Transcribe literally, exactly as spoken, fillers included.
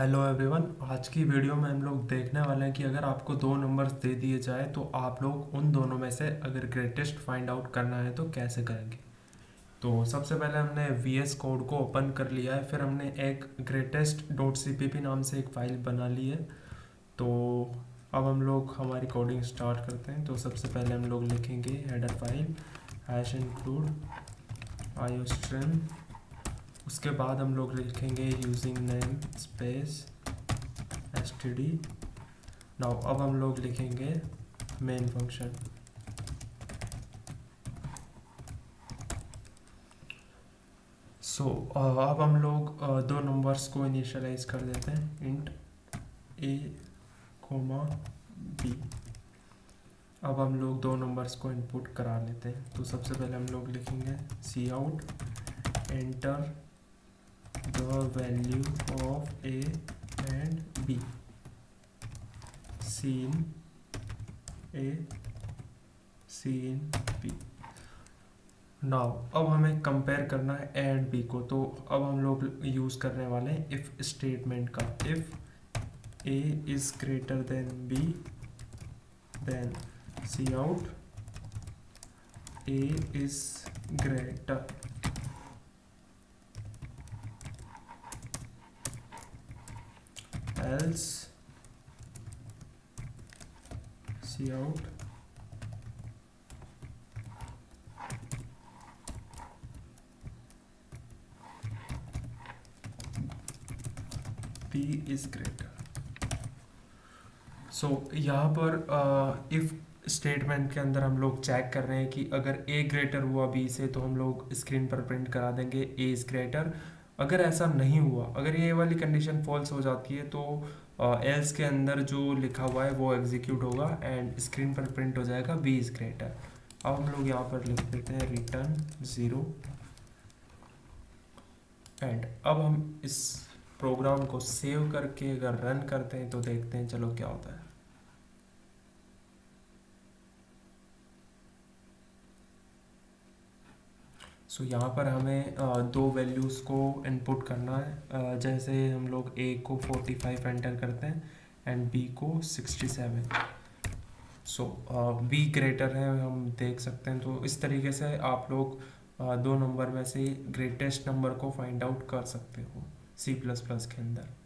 Hello everyone, आज की video में हम लोग देखने वाले हैं कि अगर आपको दो नंबर्स दे दिए जाए तो आप लोग उन दोनों में से अगर ग्रेटेस्ट फाइंड आउट करना है तो कैसे करेंगे। तो सबसे पहले हमने वी एस कोड को ओपन कर लिया है, फिर हमने एक greatest dot C P P नाम से एक फ़ाइल बना ली है। तो अब हम लोग हमारी कोडिंग स्टार्ट करते हैं। तो सबसे पहले हम लोग लिखेंगे header file hash include IO stream, उसके बाद हम लोग लिखेंगे using namespace S T D. Now अब हम लोग लिखेंगे मेन फंक्शन। सो अब हम लोग uh, दो नंबर्स को इनिशियलाइज कर देते हैं इंट ए कोमा बी। अब हम लोग दो नंबर्स को इनपुट करा लेते हैं। तो सबसे पहले हम लोग लिखेंगे C out enter the value of A and B seen A seen B। now अब हमें कंपेयर करना है A and B को, तो अब हम लोग यूज़ करने वाले हैं इफ़ स्टेटमेंट का। If A is greater than B then see out A is greater। Else see out B is greater। So so, यहाँ पर इफ़ uh, स्टेटमेंट के अंदर हम लोग चेक कर रहे हैं कि अगर A ग्रेटर हुआ B से तो हम लोग स्क्रीन पर प्रिंट करा देंगे A इज़ ग्रेटर। अगर ऐसा नहीं हुआ, अगर ये वाली कंडीशन फॉल्स हो जाती है तो एल्स uh, के अंदर जो लिखा हुआ है वो एग्जीक्यूट होगा एंड स्क्रीन पर प्रिंट हो जाएगा बी इज़ ग्रेटर। अब हम लोग यहाँ पर लिख देते हैं रिटर्न ज़ीरो एंड अब हम इस प्रोग्राम को सेव करके अगर रन करते हैं तो देखते हैं चलो क्या होता है। सो so, यहाँ पर हमें दो वैल्यूज़ को इनपुट करना है। जैसे हम लोग A को पैंतालीस एंटर करते हैं एंड B को सड़सठ। सो so, B ग्रेटर है हम देख सकते हैं। तो इस तरीके से आप लोग दो नंबर में से ग्रेटेस्ट नंबर को फाइंड आउट कर सकते हो सी प्लस प्लस के अंदर।